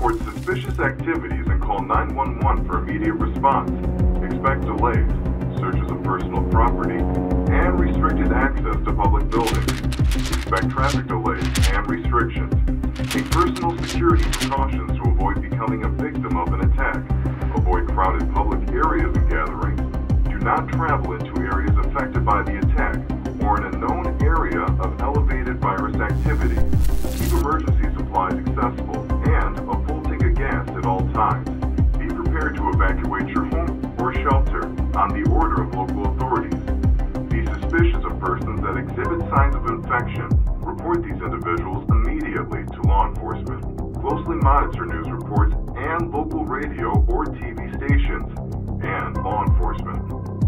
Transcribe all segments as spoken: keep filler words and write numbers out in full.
report suspicious activities and call nine one one for immediate response. Expect delays, searches of personal property, and restricted access to public buildings. Expect traffic delays and restrictions. Take personal security precautions to avoid becoming a victim of an attack. Avoid crowded public areas and gatherings. Do not travel into areas affected by the attack or in a known area of elevated virus activity. Keep emergency supplies accessible and a full tank of gas at all times. Be prepared to evacuate your home or shelter on the order of local authorities. Be suspicious of persons that exhibit signs of infection. Report these individuals immediately to law enforcement. Closely monitor news reports and local radio or T V stations and law enforcement.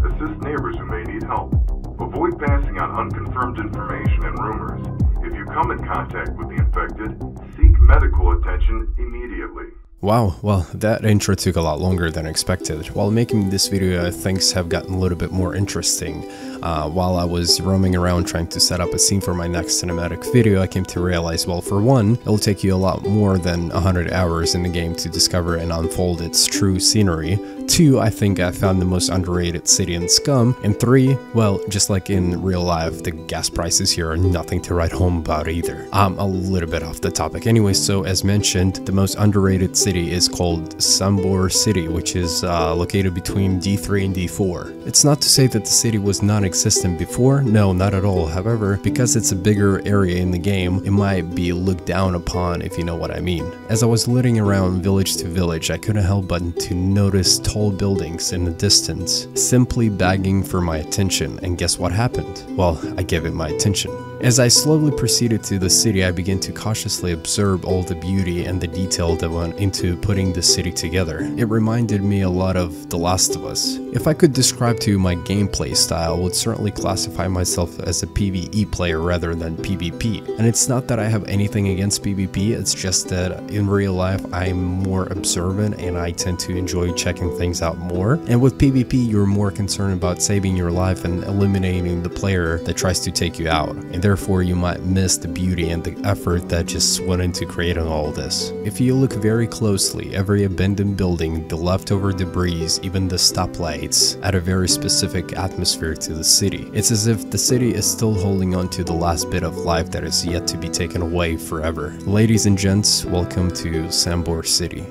Assist neighbors who may need help. Avoid passing on unconfirmed information and rumors. If you come in contact with the infected, seek medical attention immediately. Wow, well, that intro took a lot longer than expected. While making this video, things have gotten a little bit more interesting. Uh, while I was roaming around trying to set up a scene for my next cinematic video, I came to realize, well, for one, it'll take you a lot more than one hundred hours in the game to discover and unfold its true scenery. Two, I think I found the most underrated city in Scum. And three, well, just like in real life, the gas prices here are nothing to write home about either. I'm a little bit off the topic anyway, so as mentioned, the most underrated city is called Sambor City, which is uh, located between D three and D four. It's not to say that the city was non-existent before, no, not at all. However, because it's a bigger area in the game, it might be looked down upon, if you know what I mean. As I was looting around village to village, I couldn't help but to notice tall buildings in the distance, simply begging for my attention, and guess what happened? Well, I gave it my attention. As I slowly proceeded to the city, I began to cautiously observe all the beauty and the detail that went into putting the city together. It reminded me a lot of The Last of Us. If I could describe to you my gameplay style, I would certainly classify myself as a PvE player rather than PvP. And it's not that I have anything against PvP, it's just that in real life I'm more observant and I tend to enjoy checking things out more. And with PvP, you're more concerned about saving your life and eliminating the player that tries to take you out. And there Therefore, you might miss the beauty and the effort that just went into creating all this. If you look very closely, every abandoned building, the leftover debris, even the stoplights, add a very specific atmosphere to the city. It's as if the city is still holding on to the last bit of life that is yet to be taken away forever. Ladies and gents, welcome to Sambor City.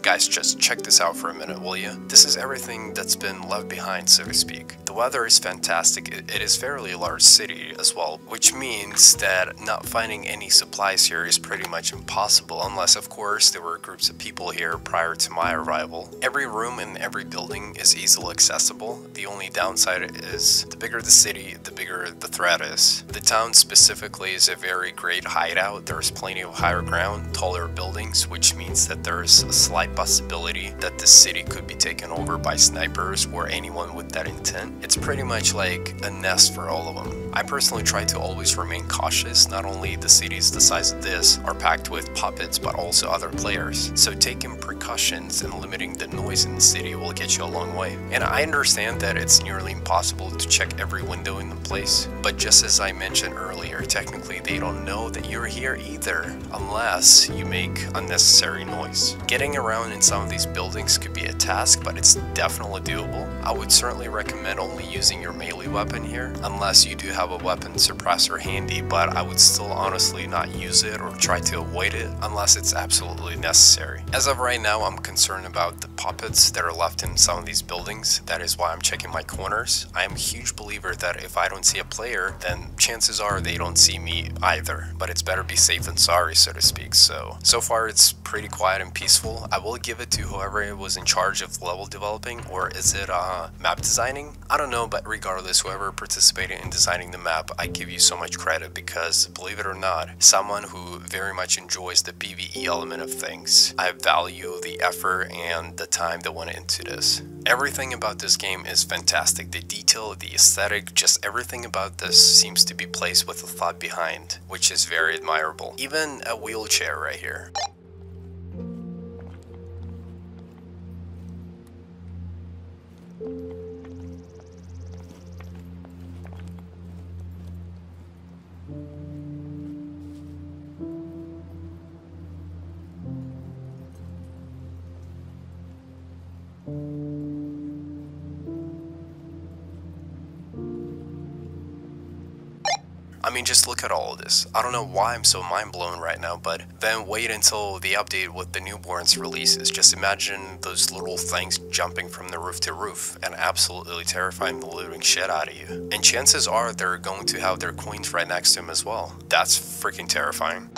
Guys, just check this out for a minute, will you? This is everything that's been left behind, so to speak. The weather is fantastic. It, it is fairly large city as well, which means that not finding any supplies here is pretty much impossible, unless of course there were groups of people here prior to my arrival. Every room in every building is easily accessible. The only downside is the bigger the city, the bigger the threat is. The town specifically is a very great hideout. There's plenty of higher ground, taller buildings, which means that there's a slight possibility that the city could be taken over by snipers or anyone with that intent. It's pretty much like a nest for all of them. I personally try to always remain cautious. Not only the cities the size of this are packed with puppets, but also other players. So taking precautions and limiting the noise in the city will get you a long way. And I understand that it's nearly impossible to check every window in the place, but just as I mentioned earlier, technically they don't know that you're here either, unless you make unnecessary noise. Getting around in some of these buildings could be a task, but it's definitely doable. I would certainly recommend only using your melee weapon here, unless you do have a weapon suppressor handy, but I would still honestly not use it or try to avoid it unless it's absolutely necessary. As of right now, I'm concerned about the puppets that are left in some of these buildings. That is why I'm checking my corners. I am a huge believer that if I don't see a player, then chances are they don't see me either, but it's better be safe than sorry, so to speak. So, so far it's pretty quiet and peaceful. I will give it to whoever was in charge of level developing, or is it uh, map designing? I don't know, but regardless, whoever participated in designing the map, I give you so much credit because, believe it or not, someone who very much enjoys the PvE element of things. I value the effort and the time that went into this. Everything about this game is fantastic. The detail, the aesthetic, just everything about this seems to be placed with a thought behind, which is very admirable. Even a wheelchair right here. I mean, just look at all of this. I don't know why I'm so mind blown right now, but then wait until the update with the newborns releases. Just imagine those little things jumping from the roof to roof and absolutely terrifying the living shit out of you. And chances are they're going to have their queens right next to them as well. That's freaking terrifying.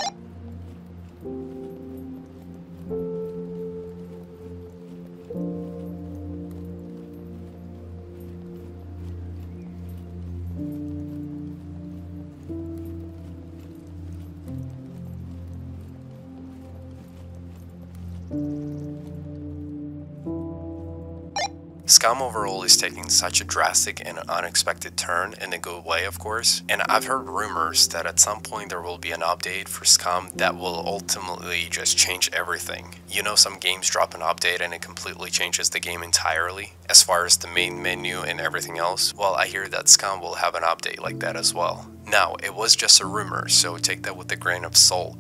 Scum overall is taking such a drastic and unexpected turn, in a good way of course, and I've heard rumors that at some point there will be an update for Scum that will ultimately just change everything. You know, some games drop an update and it completely changes the game entirely, as far as the main menu and everything else. Well, I hear that Scum will have an update like that as well. Now, it was just a rumor, so take that with a grain of salt.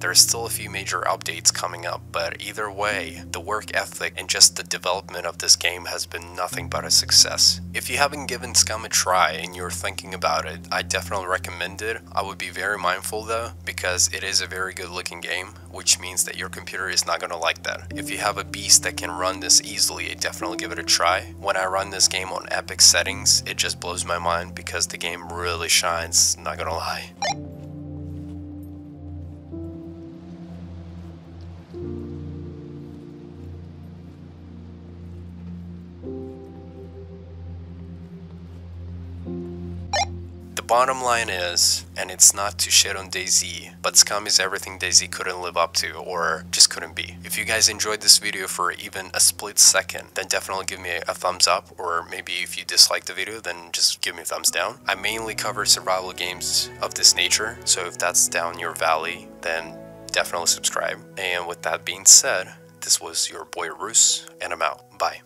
There's still a few major updates coming up, but either way, the work ethic and just the development of this game has been nothing but a success. If you haven't given Scum a try and you're thinking about it, I definitely recommend it. I would be very mindful though, because it is a very good looking game, which means that your computer is not gonna like that. If you have a beast that can run this easily, definitely give it a try. When I run this game on epic settings, it just blows my mind because the game really shines, not gonna lie. Bottom line is, and it's not to shit on DayZ, but Scum is everything DayZ couldn't live up to, or just couldn't be. If you guys enjoyed this video for even a split second, then definitely give me a thumbs up, or maybe if you dislike the video, then just give me a thumbs down. I mainly cover survival games of this nature, so if that's down your valley, then definitely subscribe. And with that being said, this was your boy Roos, and I'm out. Bye.